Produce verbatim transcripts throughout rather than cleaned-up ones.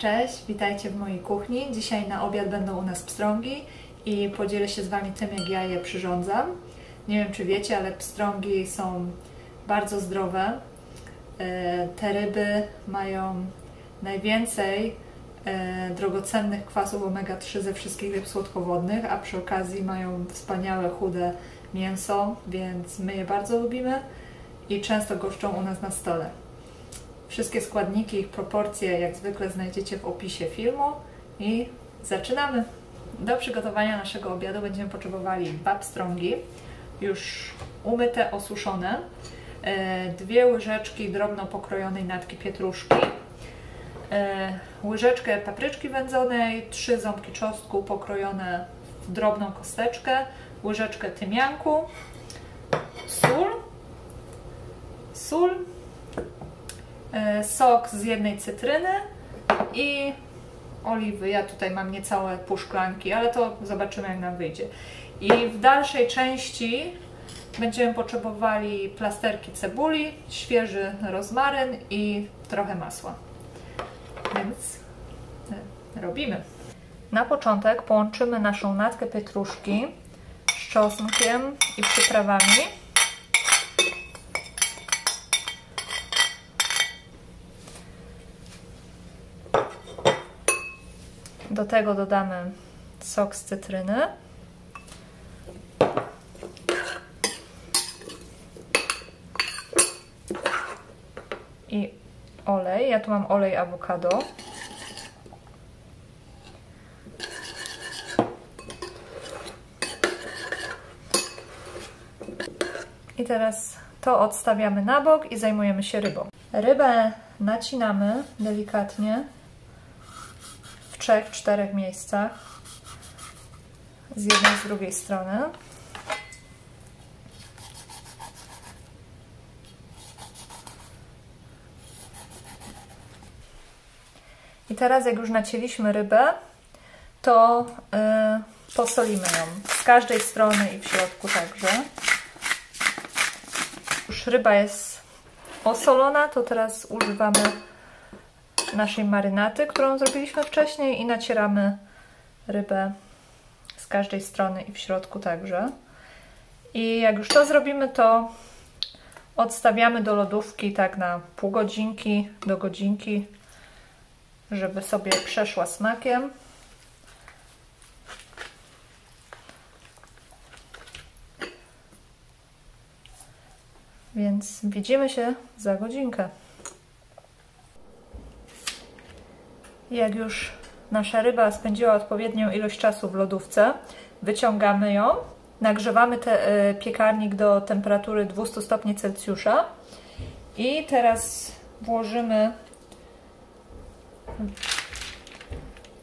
Cześć, witajcie w mojej kuchni. Dzisiaj na obiad będą u nas pstrągi i podzielę się z Wami tym, jak ja je przyrządzam. Nie wiem, czy wiecie, ale pstrągi są bardzo zdrowe. Te ryby mają najwięcej drogocennych kwasów omega trzy ze wszystkich ryb słodkowodnych, a przy okazji mają wspaniałe, chude mięso, więc my je bardzo lubimy i często goszczą u nas na stole. Wszystkie składniki, ich proporcje jak zwykle znajdziecie w opisie filmu i zaczynamy! Do przygotowania naszego obiadu będziemy potrzebowali dwa pstrągi, już umyte, osuszone, dwie łyżeczki drobno pokrojonej natki pietruszki, łyżeczkę papryczki wędzonej, trzy ząbki czosnku pokrojone w drobną kosteczkę, łyżeczkę tymianku, sól, sól, sok z jednej cytryny i oliwy. Ja tutaj mam niecałe pół szklanki, ale to zobaczymy, jak nam wyjdzie. I w dalszej części będziemy potrzebowali plasterki cebuli, świeży rozmaryn i trochę masła. Więc robimy. Na początek połączymy naszą natkę pietruszki z czosnkiem i przyprawami. Do tego dodamy sok z cytryny. I olej. Ja tu mam olej awokado. I teraz to odstawiamy na bok i zajmujemy się rybą. Rybę nacinamy delikatnie w trzech, czterech miejscach. Z jednej, z drugiej strony. I teraz, jak już nacięliśmy rybę, to yy, posolimy ją z każdej strony i w środku także. Już ryba jest osolona, to teraz używamy naszej marynaty, którą zrobiliśmy wcześniej i nacieramy rybę z każdej strony i w środku także. I jak już to zrobimy, to odstawiamy do lodówki tak na pół godzinki do godzinki, żeby sobie przeszła smakiem. Więc widzimy się za godzinkę. Jak już nasza ryba spędziła odpowiednią ilość czasu w lodówce, wyciągamy ją, nagrzewamy te, y, piekarnik do temperatury dwustu stopni Celsjusza i teraz włożymy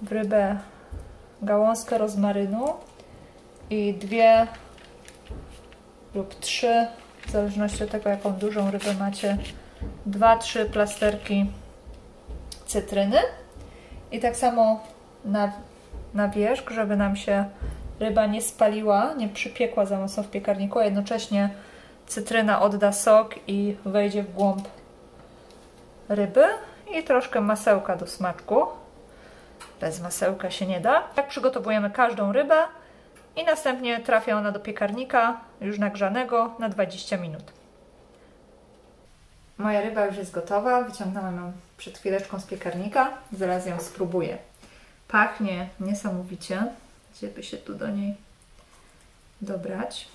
w rybę gałązkę rozmarynu i dwie lub trzy, w zależności od tego, jaką dużą rybę macie, dwa, trzy plasterki cytryny. I tak samo na, na wierzch, żeby nam się ryba nie spaliła, nie przypiekła za mocno w piekarniku, a jednocześnie cytryna odda sok i wejdzie w głąb ryby. I troszkę masełka do smaczku. Bez masełka się nie da. Tak przygotowujemy każdą rybę i następnie trafia ona do piekarnika już nagrzanego na dwadzieścia minut. Moja ryba już jest gotowa. Wyciągnąłem ją przed chwileczką z piekarnika. Zaraz ją spróbuję. Pachnie niesamowicie. Gdzie by się tu do niej dobrać?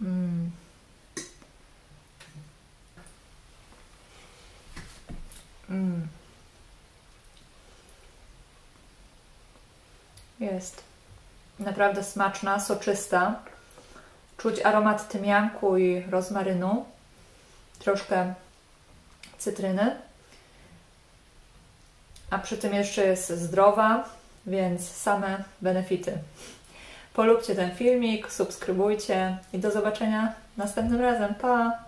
Mm. Mm. Jest naprawdę smaczna, soczysta. Czuć aromat tymianku i rozmarynu, troszkę cytryny, a przy tym jeszcze jest zdrowa, więc same benefity. Polubcie ten filmik, subskrybujcie i do zobaczenia następnym razem. Pa!